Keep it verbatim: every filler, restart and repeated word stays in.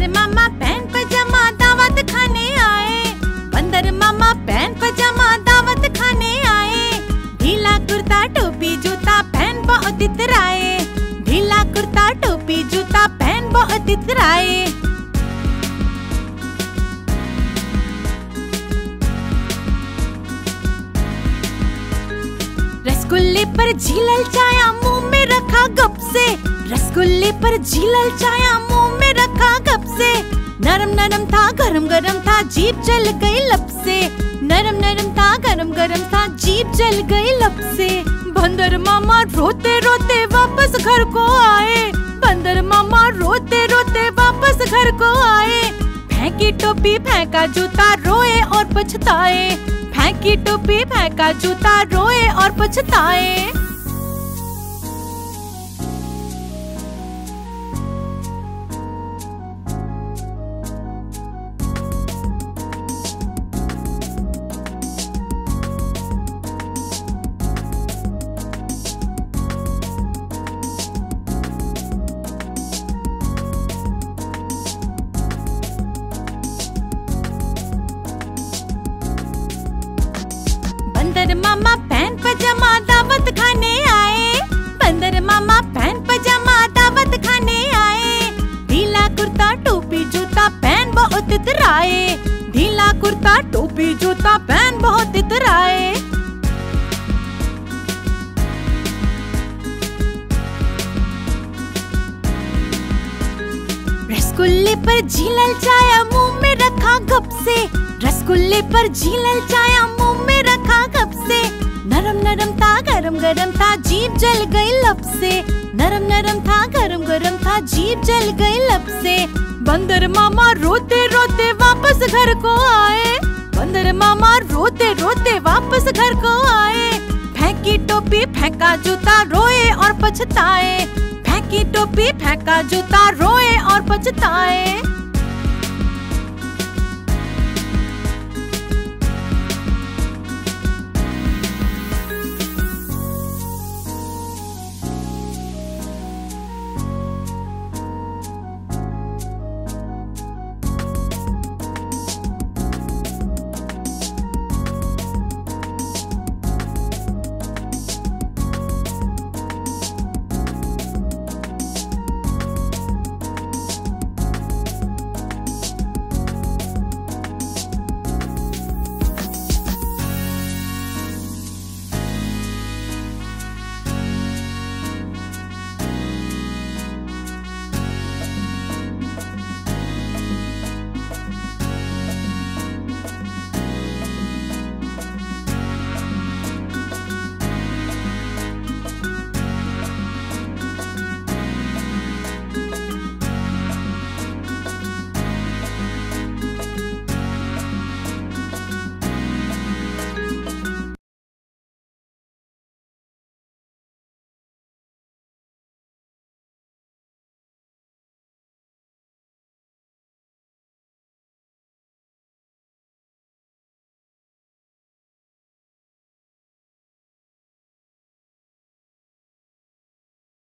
बंदर मामा पहन पजामा दावत खाने आए। बंदर मामा पहन पजामा दावत खाने आए। ढीला कुर्ता टोपी जूता पहन बहुत इतराए। ढीला कुर्ता टोपी जूता पहन बहुत इतराए। रसगुल्ले पर झीलल छाया मुंह में रखा गप से। रसगुल्ले पर झीलल छाया मुंह में रखा गप से। नरम नरम था गरम गरम था जीभ जल गई लब से। नरम नरम था गरम गरम था जीभ जल गई लब से। बंदर मामा रोते रोते वापस घर को आए। बंदर मामा रोते रोते वापस घर को आए। फेंकी टोपी फेंका जूता रोए और पछताए। फेंकी टोपी फेंका जूता रोए और पछताए। बंदर मामा पहन पजामा दावत खाने आए। बंदर मामा पहन पजामा दावत खाने आए। ढीला कुर्ता टोपी जूता पहन बहुत इतराए। ढीला कुर्ता टोपी जूता पहन बहुत इतराए। रसगुल्ले पर झीलल छाया मुंह में रखा गप से। रसगुल्ले पर झीलल छाया मुंह में रखा गप से। नरम नरम था गरम गरम था जीभ जल गई लब से। नरम नरम था गरम गरम था जीभ जल गई लब से। बंदर मामा रोते रोते वापस घर को आए। बंदर मामा रोते रोते वापस घर को आए। फेंकी टोपी फेंका जूता रोए और पछताए। फेंकी टोपी फेंका जूता रोए और पछताए।